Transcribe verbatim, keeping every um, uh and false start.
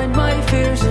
Wind my fears.